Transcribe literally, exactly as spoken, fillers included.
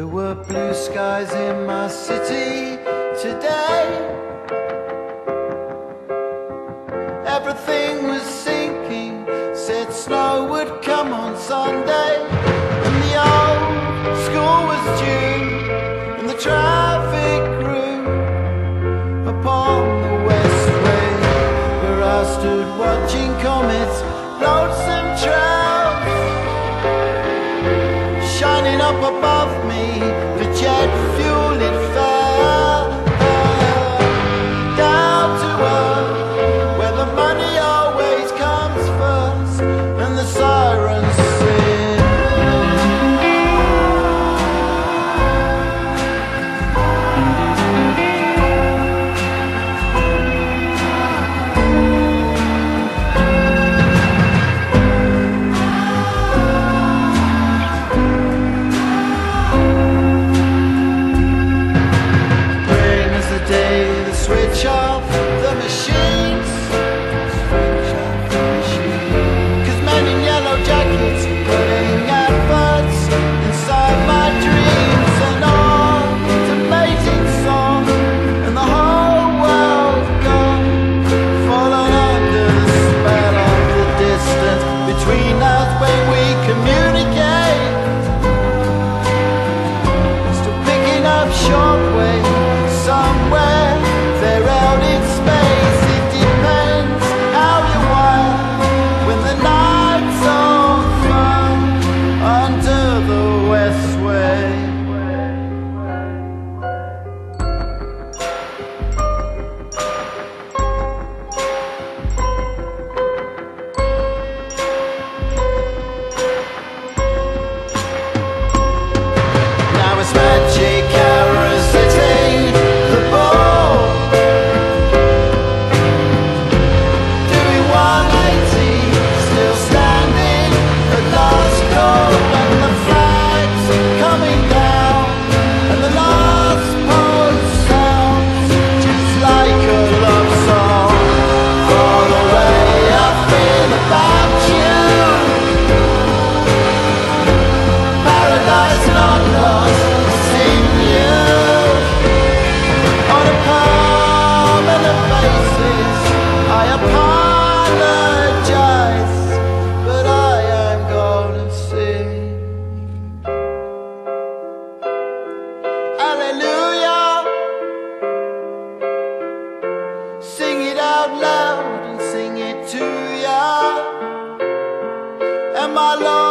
There were blue skies in my city today. Everything was sinking, said snow would come on Sunday. And the old school was due, and the traffic grew upon the Westway, where I stood watching comets float some trails, shining up above me, the jet fuel it fell down to earth, where the money always comes first, and the sirens sing. Switch off the machines, switch off the machines, 'cause men in yellow jackets putting adverts inside my dreams. An automated song, and the whole world gone, fallen under the spell of the distance between us when we communicate. Still picking up shortwave somewhere. Loud and sing it to ya, and my love.